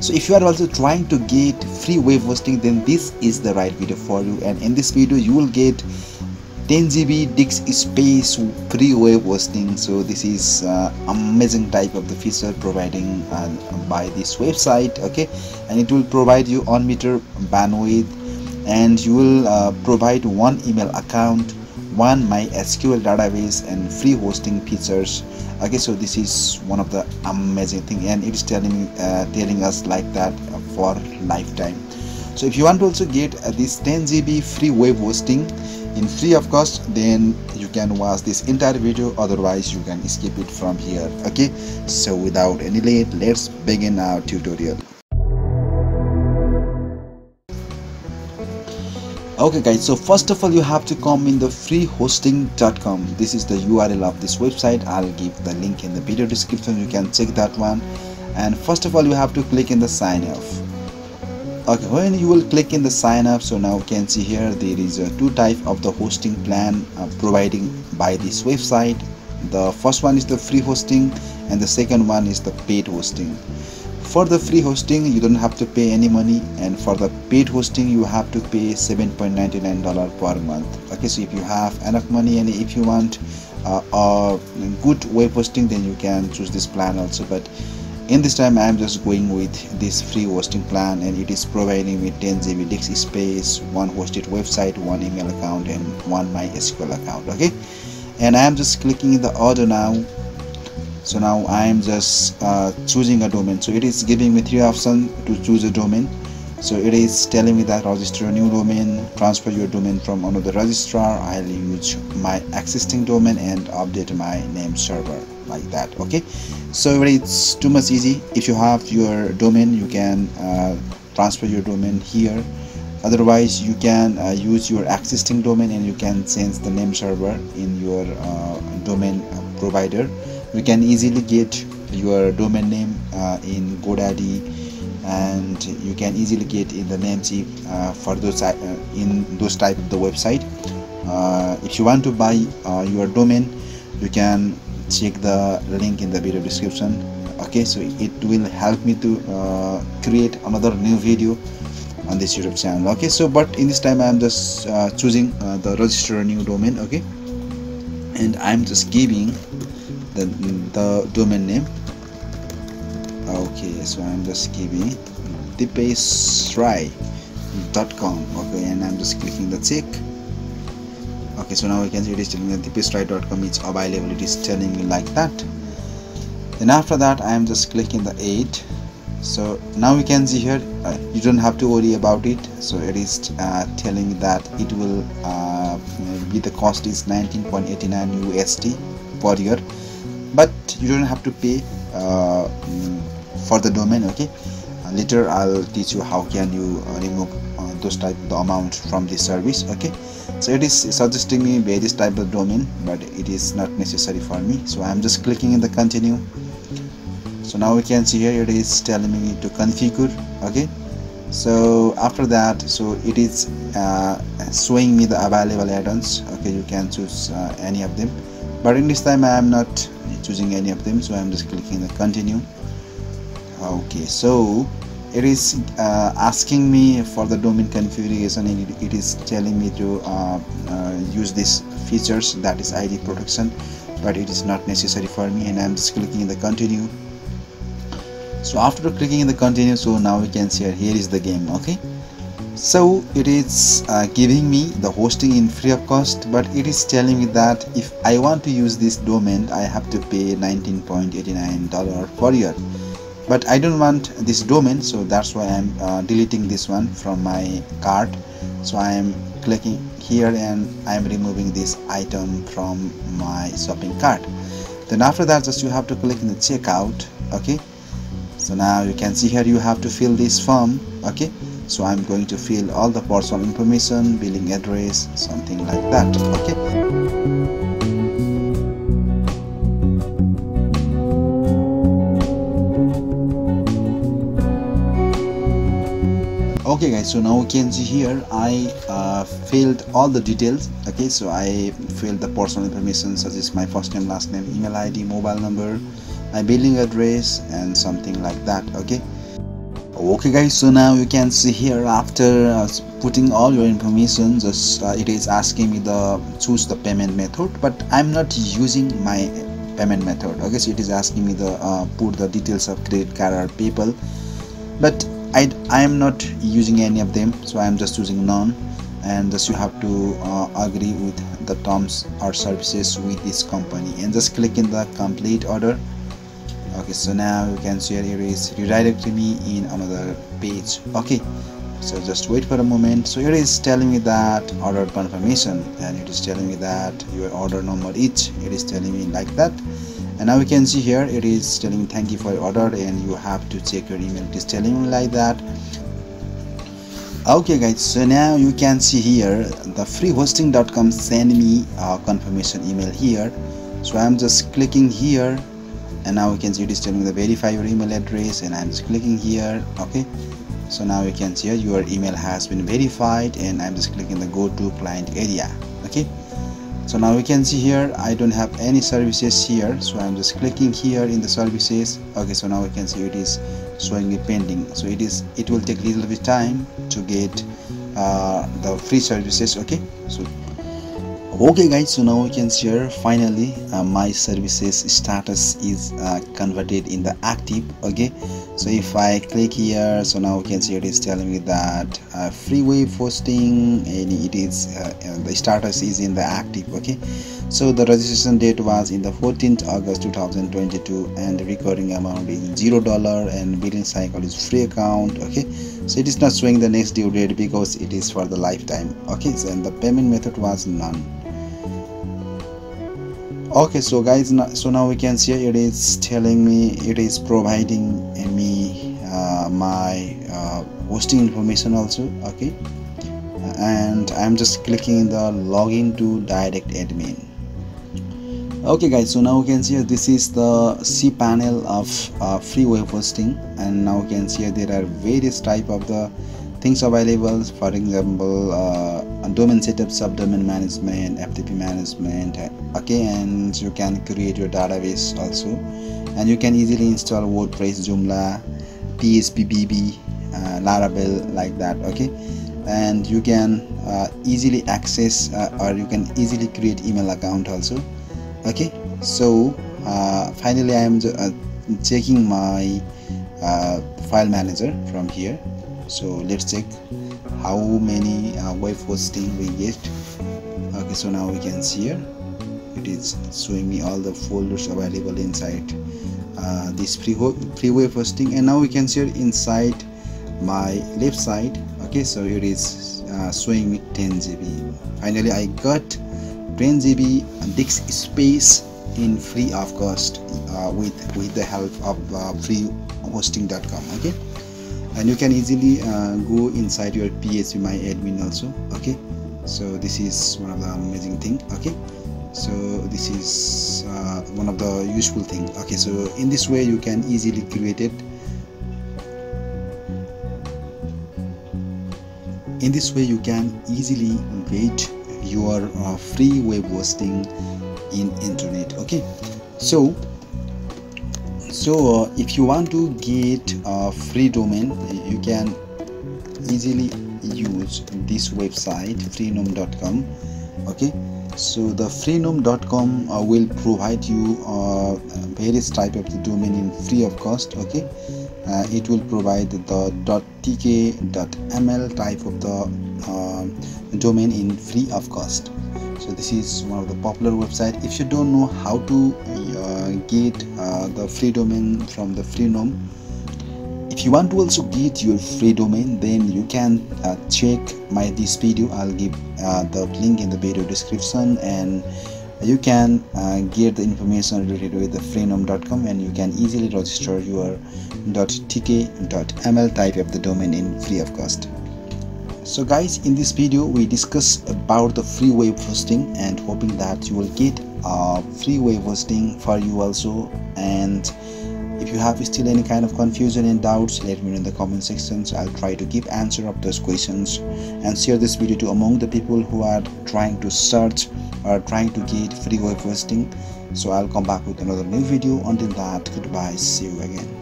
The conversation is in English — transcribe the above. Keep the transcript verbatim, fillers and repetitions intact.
So if you are also trying to get free web hosting, then this is the right video for you. And in this video you will get ten G B disk space free web hosting. So this is uh, amazing type of the feature providing uh, by this website, okay, and it will provide you on meter bandwidth, and you will uh, provide one email account, one MySQL database, and free hosting features. Okay, so this is one of the amazing thing, and it's telling uh, telling us like that uh, for lifetime. So if you want to also get uh, this ten G B free web hosting in free of cost, then you can watch this entire video, otherwise you can skip it from here. Okay, so without any delay, let's begin our tutorial. Okay guys, so first of all you have to come in the free hosting dot com. This is the U R L of this website. I'll give the link in the video description, you can check that one. And first of all you have to click in the sign up. Okay, when you will click in the sign up, so now you can see here there is a two type of the hosting plan uh, providing by this website. The first one is the free hosting and the second one is the paid hosting. For the free hosting you don't have to pay any money, and for the paid hosting you have to pay seven point nine nine dollars per month. Okay, so if you have enough money and if you want uh, a good web hosting, then you can choose this plan also, but in this time I am just going with this free hosting plan, and it is providing me ten G B disk space, one hosted website, one email account, and one MySQL account. Okay, and I am just clicking in the order now. So now I am just uh, choosing a domain. So it is giving me three options to choose a domain. So it is telling me that register a new domain, transfer your domain from another registrar, I'll use my existing domain, and update my name server, like that. Okay, so it's too much easy. If you have your domain, you can uh, transfer your domain here, otherwise you can uh, use your existing domain and you can change the name server in your uh, domain provider. You can easily get your domain name uh, in GoDaddy, and you can easily get in the Namecheap uh, for those uh, in those type of the website. Uh, if you want to buy uh, your domain, you can check the link in the video description. Okay, so it will help me to uh, create another new video on this YouTube channel. Okay, so but in this time I am just uh, choosing uh, the register a new domain. Okay, and I am just giving The, the domain name. Okay, so I'm just giving d p s try dot com. Okay, and I'm just clicking the check. Okay, so now you can see it is telling me that d p s try dot com is available. It is telling me like that. Then after that I am just clicking the eight. So now you can see here uh, you don't have to worry about it. So it is uh, telling that it will uh, be the cost is nineteen point eight nine U S D per year, but you don't have to pay uh, for the domain. Okay, later I'll teach you how can you remove uh, those type the amount from the service. Okay, so it is suggesting me various type of domain, but it is not necessary for me, so I'm just clicking in the continue. So now we can see here it is telling me to configure. Okay, so after that, so it is uh, showing me the available add-ons. Okay, you can choose uh, any of them, but in this time I am not choosing any of them, so I am just clicking the continue. Okay, so it is uh, asking me for the domain configuration, and it, it is telling me to uh, uh, use these features, that is I D protection, but it is not necessary for me, and I am just clicking the continue. So after clicking the continue, so now we can see here, here is the game. Okay, so it is uh, giving me the hosting in free of cost, but it is telling me that if I want to use this domain I have to pay nineteen point eight nine dollars per year, but I don't want this domain, so that's why I'm uh, deleting this one from my cart. So I am clicking here and I am removing this item from my shopping cart. Then after that just you have to click in the checkout. Okay, so now you can see here you have to fill this form. Okay, so I'm going to fill all the personal information, billing address, something like that. Okay, okay guys, so now you can see here I uh, filled all the details. Okay, so I filled the personal information such as my first name, last name, email I D, mobile number, my billing address, and something like that. Okay, Okay guys, so now you can see here after uh, putting all your information, just uh, it is asking me the choose the payment method, but I'm not using my payment method. Okay, so it is asking me the uh, put the details of credit card or PayPal, but I, I am not using any of them, so I am just choosing none, and just you have to uh, agree with the terms or services with this company and just click in the complete order. Okay, so now you can see here is redirecting me in another page. Okay, so just wait for a moment. So here is telling me that order confirmation, and it is telling me that your order number each. It is telling me like that, and now you can see here it is telling me thank you for your order, and you have to check your email. It is telling me like that. Okay guys, so now you can see here the free hosting dot com send me a confirmation email here. So I'm just clicking here, and now you can see it is telling me the verify your email address, and I'm just clicking here. Okay, so now you can see your email has been verified, and I'm just clicking the go to client area. Okay, so now you can see here I don't have any services here, so I'm just clicking here in the services. Okay, so now you can see it is showing me pending, so it is it will take a little bit time to get uh, the free services. Okay, so okay guys, so now we can see here finally uh, my services status is uh, converted in the active. Okay, so if I click here, so now we can see it is telling me that uh, free web hosting, and it is uh, and the status is in the active. Okay, so the registration date was in the fourteenth August two thousand twenty-two, and the recurring amount is zero dollar, and billing cycle is free account. Okay, so it is not showing the next due date because it is for the lifetime. Okay, so and the payment method was none. Okay, so guys, so now we can see it is telling me it is providing me uh, my uh, hosting information also. Okay, and I'm just clicking the login to DirectAdmin. Okay guys, so now you can see this is the cPanel of uh, free web hosting, and now you can see there are various type of the things available. For example, uh, domain setup, subdomain management, F T P management. Okay, and you can create your database also, and you can easily install WordPress, Joomla, P H P B B, uh, Laravel, like that. Okay, and you can uh, easily access uh, or you can easily create email account also. Okay, so uh, finally I am uh, checking my uh, file manager from here. So let's check how many uh, web hosting we get. Okay, so now we can see here it is showing me all the folders available inside uh, this free, free web hosting, and now we can see inside my left side. Okay, so it is uh, showing me ten G B. Finally I got ten G B disk space in free of cost uh, with with the help of uh, free hosting dot com. Okay, and you can easily uh, go inside your P H P My Admin also. Okay, so this is one of the amazing thing. Okay, so this is uh, one of the useful thing. Okay, so in this way you can easily create it. In this way you can easily create your uh, free web hosting in internet. Okay, so so uh, if you want to get a free domain, you can easily use this website freenom dot com. Okay, so the freenom dot com uh, will provide you uh, various type of the domain in free of cost. Okay, uh, it will provide the .tk.ml type of the uh, domain in free of cost. So this is one of the popular website. If you don't know how to uh, get uh, the free domain from the Freenom, if you want to also get your free domain, then you can uh, check my this video. I'll give uh, the link in the video description, and you can uh, get the information related with the freenom dot com, and you can easily register your .tk.ml type of the domain in free of cost. So guys, in this video we discussed about the free web hosting, and hoping that you will get uh, free web hosting for you also. And if you have still any kind of confusion and doubts, let me know in the comment section. So I'll try to give answer of those questions and share this video to among the people who are trying to search or trying to get free web hosting. So I'll come back with another new video. Until that, goodbye, see you again.